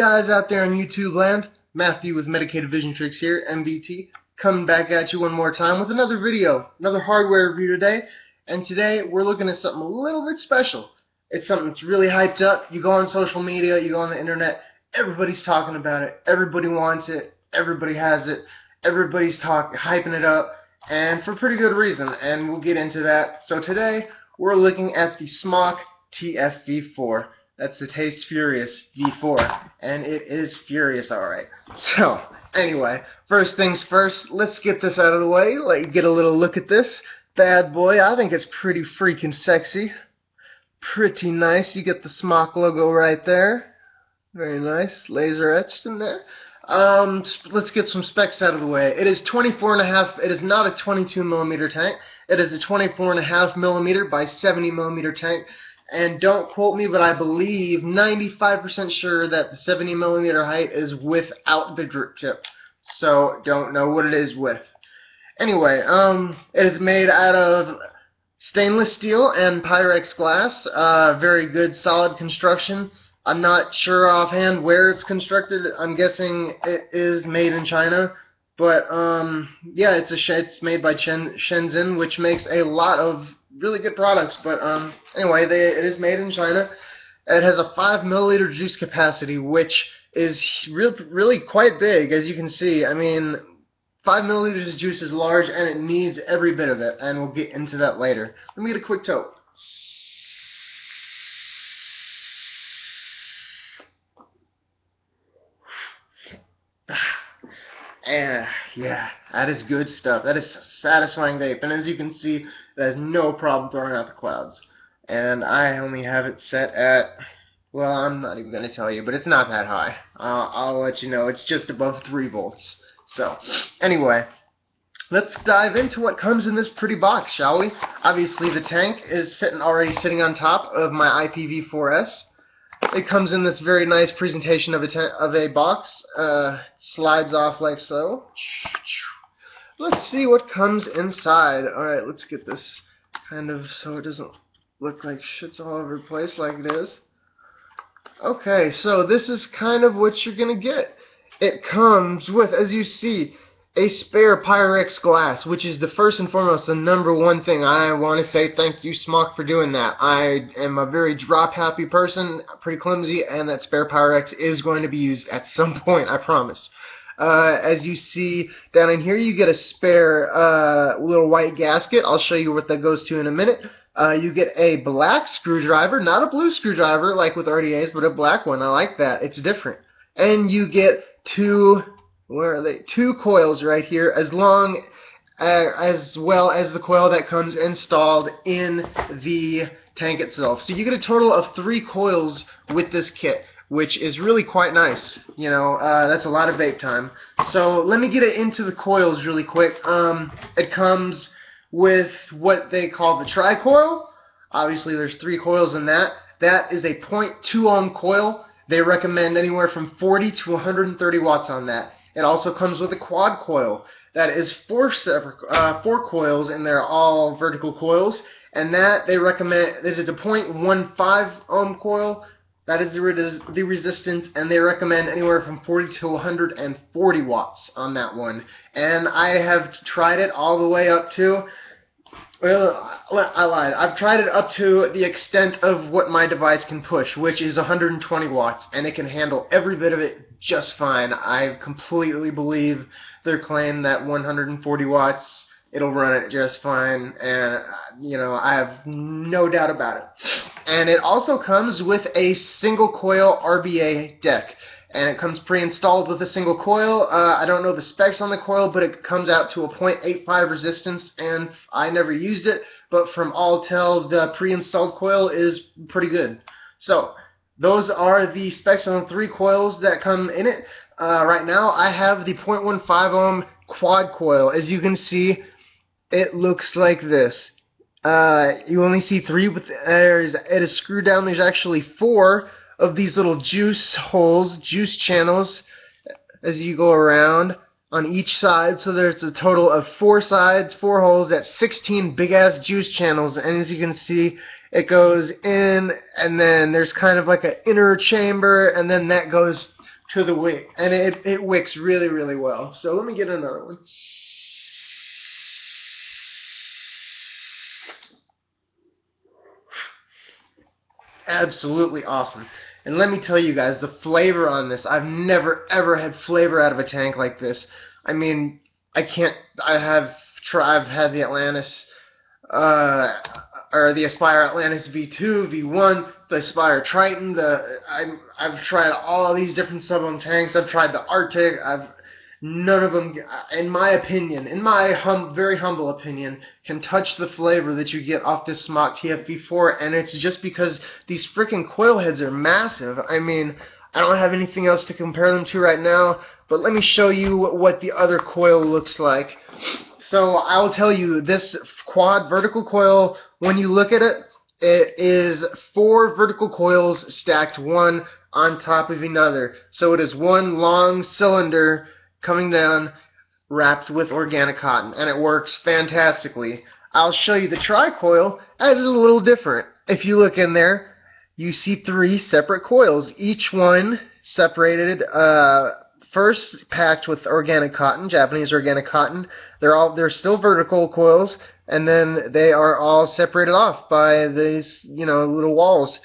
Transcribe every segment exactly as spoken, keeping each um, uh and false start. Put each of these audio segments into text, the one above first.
Guys out there on YouTube land, Matthew with Medicated Vision Tricks here, M V T, coming back at you one more time with another video, another hardware review today, and today we're looking at something a little bit special. It's something that's really hyped up. You go on social media, you go on the internet, everybody's talking about it, everybody wants it, everybody has it, everybody's talk, hyping it up, and for pretty good reason, and we'll get into that. So today, we're looking at the Smok T F V four. That's the Taste Furious V four, and it is furious, alright. So, anyway, first things first, let's get this out of the way, let you get a little look at this bad boy. I think it's pretty freaking sexy, pretty nice. You get the Smok logo right there, very nice, laser etched in there. Um, let's get some specs out of the way. It is twenty-four and a half, it is not a twenty-two millimeter tank, it is a twenty-four and a half millimeter by seventy millimeter tank. And don't quote me, but I believe ninety-five percent sure that the seventy millimeter height is without the drip tip. So, don't know what it is with. Anyway, um, it is made out of stainless steel and Pyrex glass. Uh, very good, solid construction. I'm not sure offhand where it's constructed. I'm guessing it is made in China. But, um, yeah, it's, a, it's made by Chen, Shenzhen, which makes a lot of really good products, but um, anyway, they, it is made in China. It has a five milliliter juice capacity, which is real, really quite big, as you can see. I mean, five milliliters of juice is large, and it needs every bit of it, and we'll get into that later. Let me get a quick tote. And, yeah, that is good stuff. That is satisfying vape. And as you can see, that has no problem throwing out the clouds. And I only have it set at, well, I'm not even going to tell you, but it's not that high. Uh, I'll let you know. It's just above three volts. So, anyway, let's dive into what comes in this pretty box, shall we? Obviously, the tank is sitting already sitting on top of my I P V four S. It comes in this very nice presentation of a, ten of a box, uh, slides off like so. Let's see what comes inside. Alright, let's get this kind of so it doesn't look like shit's all over the place like it is. Okay, so this is kind of what you're going to get. It comes with, as you see, a spare Pyrex glass, which is the first and foremost, the number one thing. I want to say thank you, Smok, for doing that. I am a very drop-happy person, pretty clumsy, and that spare Pyrex is going to be used at some point, I promise. Uh, as you see down in here, you get a spare uh, little white gasket. I'll show you what that goes to in a minute. Uh, you get a black screwdriver, not a blue screwdriver like with R D As, but a black one. I like that. It's different. And you get two... Where are they? Two coils right here, as long uh, as well as the coil that comes installed in the tank itself. So you get a total of three coils with this kit, which is really quite nice. You know, uh, that's a lot of vape time. So let me get it into the coils really quick. Um, it comes with what they call the tri-coil. Obviously, there's three coils in that. That is a point two ohm coil. They recommend anywhere from forty to one hundred thirty watts on that. It also comes with a quad coil. That is four separate, uh, four coils, and they're all vertical coils. And that they recommend. It is a point one five ohm coil. That is the, res the resistance, and they recommend anywhere from forty to one hundred forty watts on that one. And I have tried it all the way up to. Well, I lied. I've tried it up to the extent of what my device can push, which is one hundred twenty watts, and it can handle every bit of it just fine. I completely believe their claim that one hundred forty watts, it'll run it just fine, and, you know, I have no doubt about it. And it also comes with a single coil R B A deck, and it comes pre-installed with a single coil. Uh, I don't know the specs on the coil, but it comes out to a point eight five resistance, and I never used it, but from all tell, the pre-installed coil is pretty good. So, those are the specs on the three coils that come in it. Uh, right now, I have the point one five ohm quad coil. As you can see, it looks like this. Uh, you only see three, but there's, it is screwed down. There's actually four of these little juice holes, juice channels, as you go around on each side. So there's a total of four sides, four holes, that's sixteen big-ass juice channels. And as you can see, it goes in, and then there's kind of like an inner chamber, and then that goes to the wick, and it, it wicks really, really well. So let me get another one. Absolutely awesome. And let me tell you guys, the flavor on this, I've never ever had flavor out of a tank like this. I mean, I can't, I have tried, I've had the Atlantis, uh, or the Aspire Atlantis V two, V one, the Aspire Triton, the, I, I've tried all these different sub-ohm tanks, I've tried the Arctic, I've, none of them, in my opinion, in my hum, very humble opinion, can touch the flavor that you get off this Smok T F V four, and it's just because these freaking coil heads are massive. I mean, I don't have anything else to compare them to right now, but let me show you what the other coil looks like. So I will tell you, this quad vertical coil, when you look at it, it is four vertical coils stacked one on top of another. So it is one long cylinder coming down wrapped with organic cotton, and it works fantastically. I'll show you the tri-coil. That is a little different. If you look in there, you see three separate coils, each one separated, uh, first packed with organic cotton, Japanese organic cotton. They're all, they're still vertical coils, and then they are all separated off by these, you know, little walls.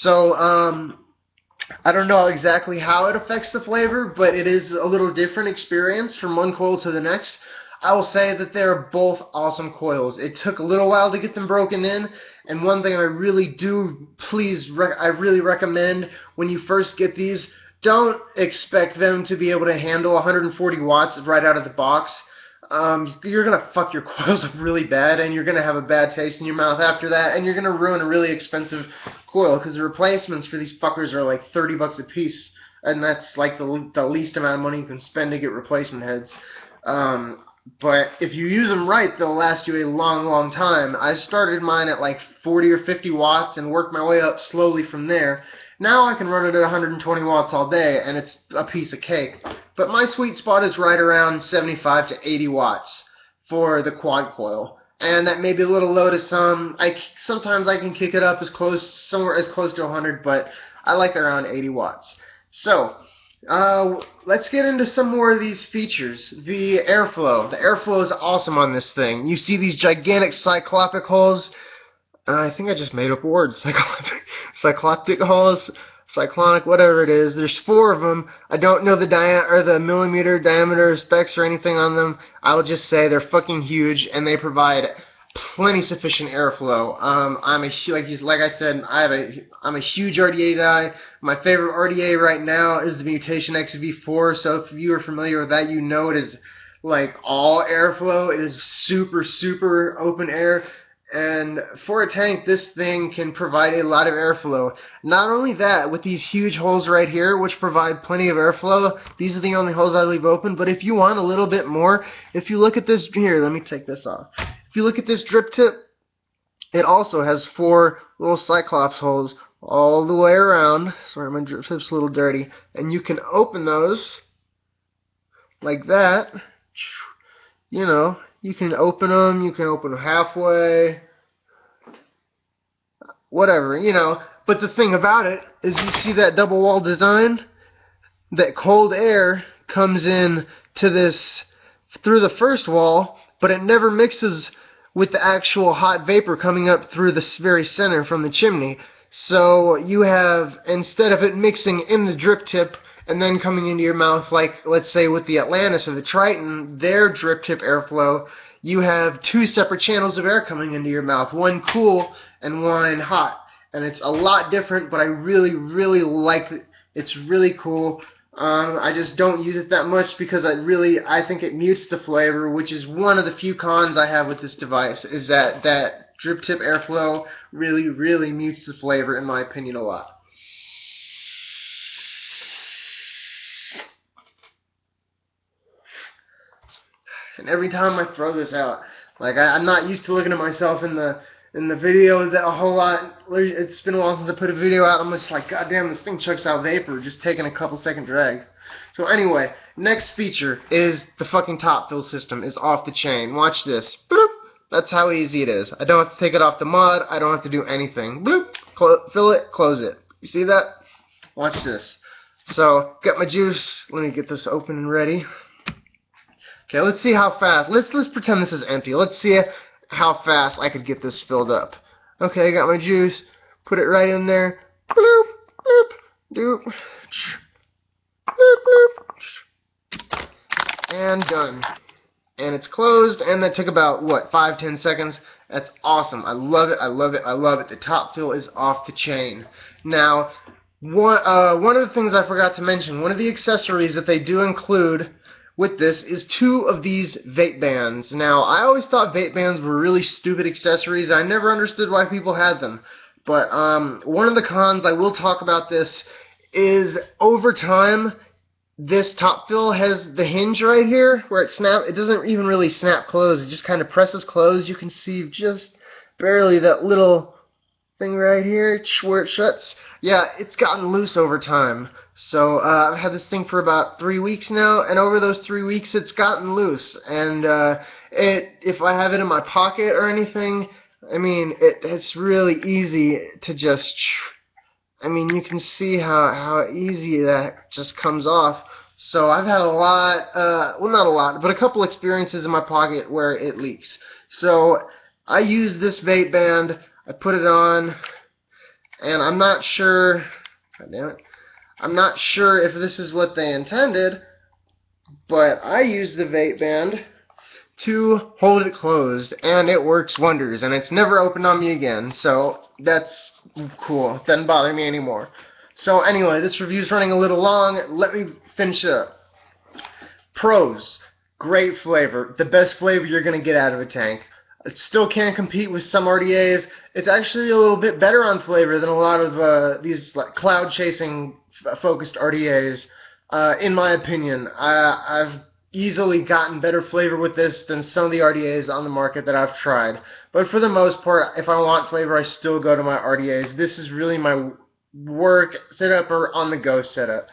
So, um, I don't know exactly how it affects the flavor, but it is a little different experience from one coil to the next. I will say that they're both awesome coils. It took a little while to get them broken in, and one thing I really do, please, rec I really recommend when you first get these, don't expect them to be able to handle one hundred forty watts right out of the box. Um, you're going to fuck your coils up really bad, and you're going to have a bad taste in your mouth after that, and you're going to ruin a really expensive coil, because the replacements for these fuckers are like thirty bucks a piece, and that's like the, the least amount of money you can spend to get replacement heads. Um, but if you use them right, they'll last you a long, long time. I started mine at like forty or fifty watts and worked my way up slowly from there. Now I can run it at one hundred twenty watts all day, and it's a piece of cake. But my sweet spot is right around seventy-five to eighty watts for the quad coil, and that may be a little low to some. I sometimes I can kick it up as close, somewhere as close to one hundred, but I like around eighty watts. So uh, let's get into some more of these features. The airflow, the airflow is awesome on this thing. You see these gigantic cycloptic holes. Uh, I think I just made up words. Cycloptic, cycloptic holes. Cyclonic, whatever it is. There's four of them. I don't know the dia or the millimeter diameter specs or anything on them. I'll just say they're fucking huge, and they provide plenty sufficient airflow. Um, I'm a like like I said, I have a I'm a huge R D A guy. My favorite R D A right now is the Mutation X V four. So if you are familiar with that, you know it is like all airflow. It is super super open air. And for a tank, this thing can provide a lot of airflow. Not only that, with these huge holes right here, which provide plenty of airflow, these are the only holes I leave open, but if you want a little bit more, if you look at this, here, let me take this off. If you look at this drip tip, it also has four little cyclops holes all the way around. Sorry, my drip tip's a little dirty. And you can open those like that, you know. You can open them, you can open them halfway, whatever, you know. But the thing about it is you see that double wall design? That cold air comes in to this through the first wall, but it never mixes with the actual hot vapor coming up through the very center from the chimney. So you have, instead of it mixing in the drip tip, and then coming into your mouth, like let's say with the Atlantis or the Triton, their drip tip airflow, you have two separate channels of air coming into your mouth, one cool and one hot. And it's a lot different, but I really, really like it. It's really cool. Um, I just don't use it that much because I really, I think it mutes the flavor, which is one of the few cons I have with this device, is that that drip tip airflow really, really mutes the flavor, in my opinion, a lot. And every time I throw this out, like I, I'm not used to looking at myself in the in the video that a whole lot. It's been a while since I put a video out. I'm just like, goddamn, this thing chucks out vapor just taking a couple second drags. So anyway, next feature is the fucking top fill system is off the chain. Watch this. Bloop. That's how easy it is. I don't have to take it off the mod. I don't have to do anything. Bloop. Cl- fill it. Close it. You see that? Watch this. So, got my juice. Let me get this open and ready. Okay, let's see how fast. Let's let's pretend this is empty. Let's see how fast I could get this filled up. Okay, I got my juice. Put it right in there. Bloop, bloop, doop. Bloop, bloop. And done. And it's closed, and that took about, what, five, ten seconds? That's awesome. I love it, I love it, I love it. The top fill is off the chain. Now, one, uh, one of the things I forgot to mention, one of the accessories that they do include with this is two of these vape bands. Now, I always thought vape bands were really stupid accessories. I never understood why people had them. But um, one of the cons, I will talk about this, is over time, this top fill has the hinge right here where it snaps. It doesn't even really snap closed. It just kind of presses closed. You can see just barely that little thing right here where it shuts. Yeah, it's gotten loose over time. So uh, I've had this thing for about three weeks now, and over those three weeks it's gotten loose. And uh, it, if I have it in my pocket or anything, I mean, it, it's really easy to just... I mean, you can see how, how easy that just comes off. So I've had a lot, uh, well, not a lot, but a couple experiences in my pocket where it leaks. So I use this vape band, I put it on, and I'm not sure, God damn it, I'm not sure if this is what they intended, but I use the vape band to hold it closed, and it works wonders, and it's never opened on me again, so that's cool. It doesn't bother me anymore. So anyway, this review's running a little long. Let me finish it up. Pros. Great flavor. The best flavor you're going to get out of a tank. It still can't compete with some R D As. It's actually a little bit better on flavor than a lot of uh, these like cloud-chasing focused R D As, uh, in my opinion. I, I've easily gotten better flavor with this than some of the R D As on the market that I've tried. But for the most part, if I want flavor, I still go to my R D As. This is really my work setup or on-the-go setup.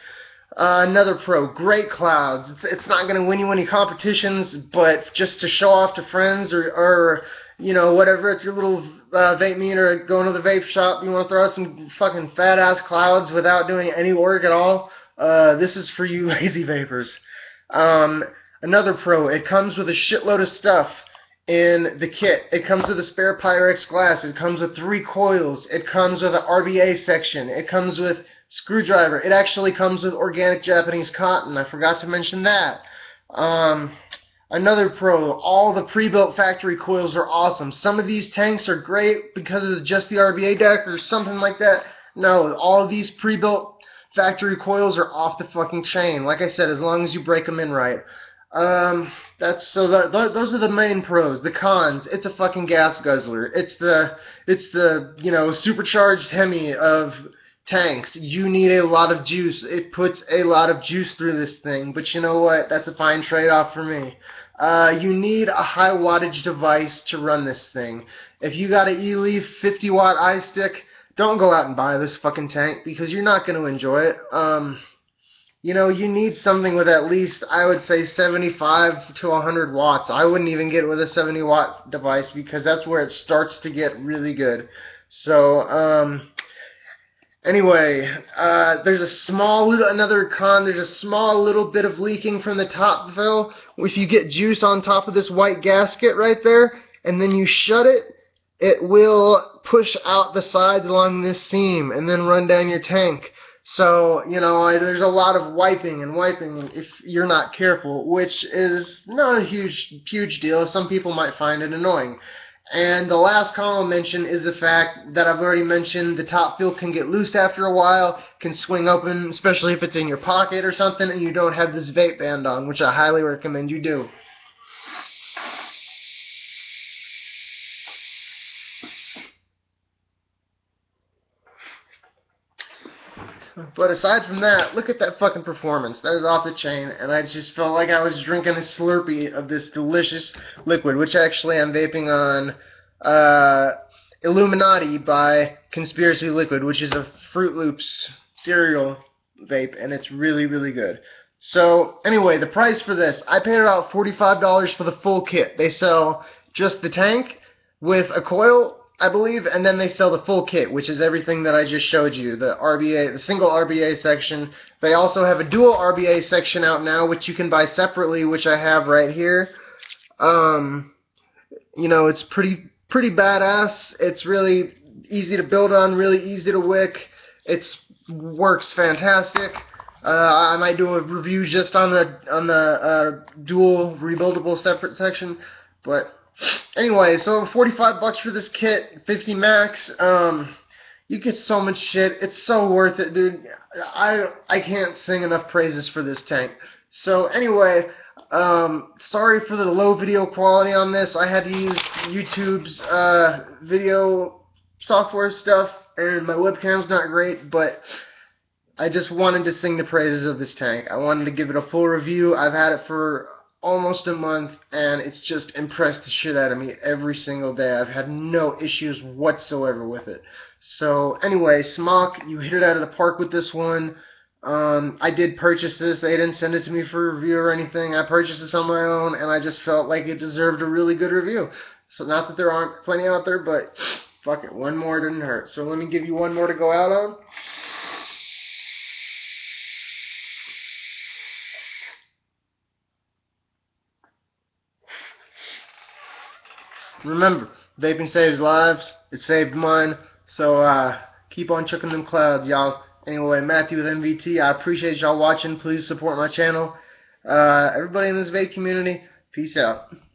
Uh, another pro, great clouds. It's, it's not going to win you any competitions, but just to show off to friends or, or you know, whatever, it's your little uh, vape meter, going to the vape shop, you want to throw out some fucking fat-ass clouds without doing any work at all, uh, this is for you lazy vapers. Um, another pro, it comes with a shitload of stuff in the kit. It comes with a spare Pyrex glass. It comes with three coils. It comes with an R B A section. It comes with screwdriver. It actually comes with organic Japanese cotton. I forgot to mention that. Um, another pro, all the pre-built factory coils are awesome. Some of these tanks are great because of just the R B A deck or something like that. No, all of these pre-built factory coils are off the fucking chain. Like I said, as long as you break them in right. Um, that's so. That, th those are the main pros. The cons. It's a fucking gas guzzler. It's the. It's the you know supercharged Hemi of tanks. You need a lot of juice. It puts a lot of juice through this thing. But you know what? That's a fine trade-off for me. Uh, you need a high wattage device to run this thing. If you got an E-Leaf fifty watt eye stick, don't go out and buy this fucking tank because you're not going to enjoy it. Um, you know, you need something with at least, I would say, seventy-five to one hundred watts. I wouldn't even get it with a seventy watt device because that's where it starts to get really good. So, um, anyway, uh, there's a small little, another con, there's a small little bit of leaking from the top fill. If you get juice on top of this white gasket right there and then you shut it, it will push out the sides along this seam and then run down your tank. So, you know, I, there's a lot of wiping and wiping if you're not careful, which is not a huge, huge deal. Some people might find it annoying. And the last column I'll mention is the fact that I've already mentioned the top fill can get loose after a while, can swing open, especially if it's in your pocket or something, and you don't have this vape band on, which I highly recommend you do. But aside from that, look at that fucking performance. That is off the chain, and I just felt like I was drinking a Slurpee of this delicious liquid, which actually I'm vaping on uh, Illuminati by Conspiracy Liquid, which is a Fruit Loops cereal vape, and it's really, really good. So, anyway, the price for this, I paid about forty-five dollars for the full kit. They sell just the tank with a coil I believe, and then they sell the full kit, which is everything that I just showed you, the R B A, the single R B A section. They also have a dual R B A section out now, which you can buy separately, which I have right here. Um, you know, it's pretty, pretty badass. It's really easy to build on, really easy to wick. It works fantastic. Uh, I might do a review just on the, on the uh, dual rebuildable separate section, but... Anyway, so forty-five bucks for this kit, fifty max. Um, you get so much shit. It's so worth it, dude. I I can't sing enough praises for this tank. So anyway, um, sorry for the low video quality on this. I had to use YouTube's uh, video software stuff, and my webcam's not great, but I just wanted to sing the praises of this tank. I wanted to give it a full review. I've had it for almost a month, and it's just impressed the shit out of me every single day. I've had no issues whatsoever with it. So anyway, Smok, you hit it out of the park with this one. Um, I did purchase this. They didn't send it to me for review or anything. I purchased this on my own, and I just felt like it deserved a really good review. So not that there aren't plenty out there, but fuck it, one more didn't hurt. So let me give you one more to go out on. Remember, vaping saves lives. It saved mine. So uh, keep on chucking them clouds, y'all. Anyway, Matthew with M V T. I appreciate y'all watching. Please support my channel. Uh, everybody in this vape community, peace out.